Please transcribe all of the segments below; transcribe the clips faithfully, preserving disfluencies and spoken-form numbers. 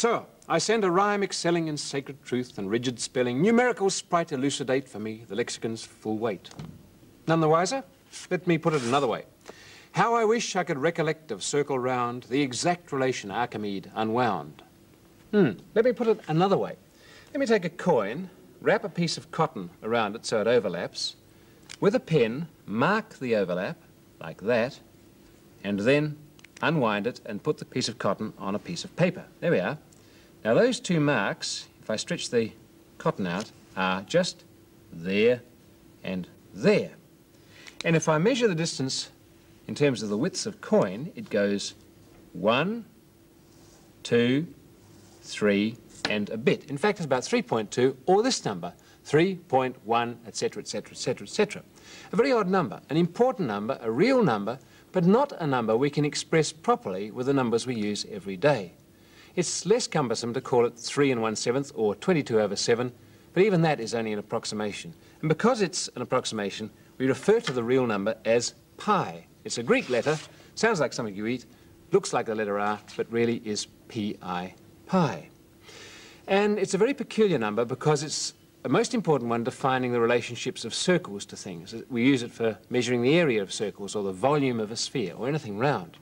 So, I send a rhyme excelling in sacred truth and rigid spelling. Numerical sprite elucidate for me the lexicon's full weight. None the wiser? Let me put it another way. How I wish I could recollect of circle round the exact relation Archimede unwound. Hmm, let me put it another way. Let me take a coin, wrap a piece of cotton around it so it overlaps, with a pen, mark the overlap, like that, and then unwind it and put the piece of cotton on a piece of paper. There we are. Now those two marks, if I stretch the cotton out, are just there and there. And if I measure the distance in terms of the widths of coin, it goes one, two, three, and a bit. In fact, it's about three point two, or this number, three point one, et cetera, et cetera, et cetera, et cetera. A very odd number, an important number, a real number, but not a number we can express properly with the numbers we use every day. It's less cumbersome to call it three and one seventh or twenty-two over seven, but even that is only an approximation. And because it's an approximation, we refer to the real number as pi. It's a Greek letter, sounds like something you eat, looks like the letter R, but really is P I, pi. And it's a very peculiar number because it's a most important one defining the relationships of circles to things. We use it for measuring the area of circles or the volume of a sphere or anything round.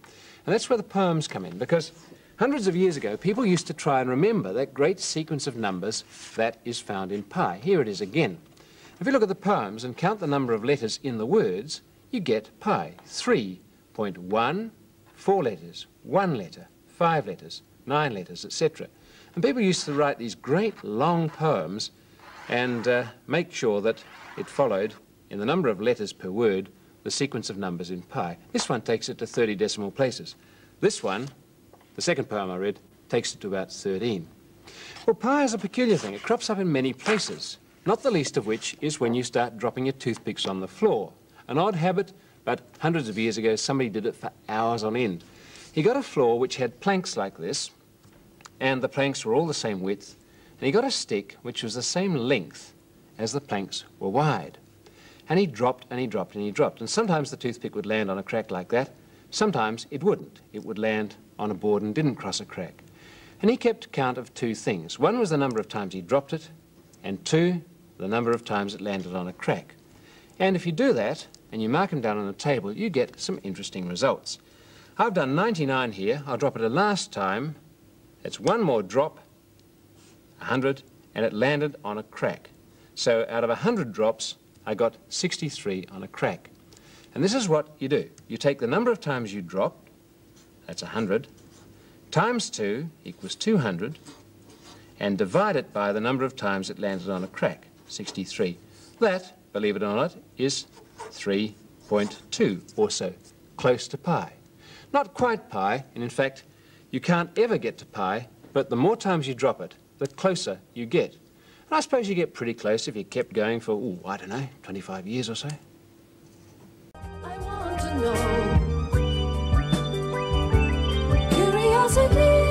And that's where the poems come in, because hundreds of years ago, people used to try and remember that great sequence of numbers that is found in pi. Here it is again. If you look at the poems and count the number of letters in the words, you get pi. three point one, four letters, one letter, five letters, nine letters, et cetera. And people used to write these great long poems and uh, make sure that it followed, in the number of letters per word, the sequence of numbers in pi. This one takes it to thirty decimal places. This one, the second poem I read, takes it to about thirteen. Well, pi is a peculiar thing. It crops up in many places, not the least of which is when you start dropping your toothpicks on the floor. An odd habit, but hundreds of years ago, somebody did it for hours on end. He got a floor which had planks like this, and the planks were all the same width, and he got a stick which was the same length as the planks were wide. And he dropped and he dropped and he dropped. And sometimes the toothpick would land on a crack like that. Sometimes it wouldn't. It would land on a board and didn't cross a crack. And he kept count of two things. One was the number of times he dropped it, and two, the number of times it landed on a crack. And if you do that, and you mark them down on a table, you get some interesting results. I've done ninety-nine here. I'll drop it a last time. It's one more drop, one hundred, and it landed on a crack. So out of one hundred drops, I got sixty-three on a crack. And this is what you do. You take the number of times you dropped, that's one hundred, times two equals two hundred, and divide it by the number of times it landed on a crack, sixty-three. That, believe it or not, is three point two, or so, close to pi. Not quite pi, and in fact, you can't ever get to pi, but the more times you drop it, the closer you get. And I suppose you get pretty close if you kept going for, oh, I don't know, twenty-five years or so. I want to know. Curiosity.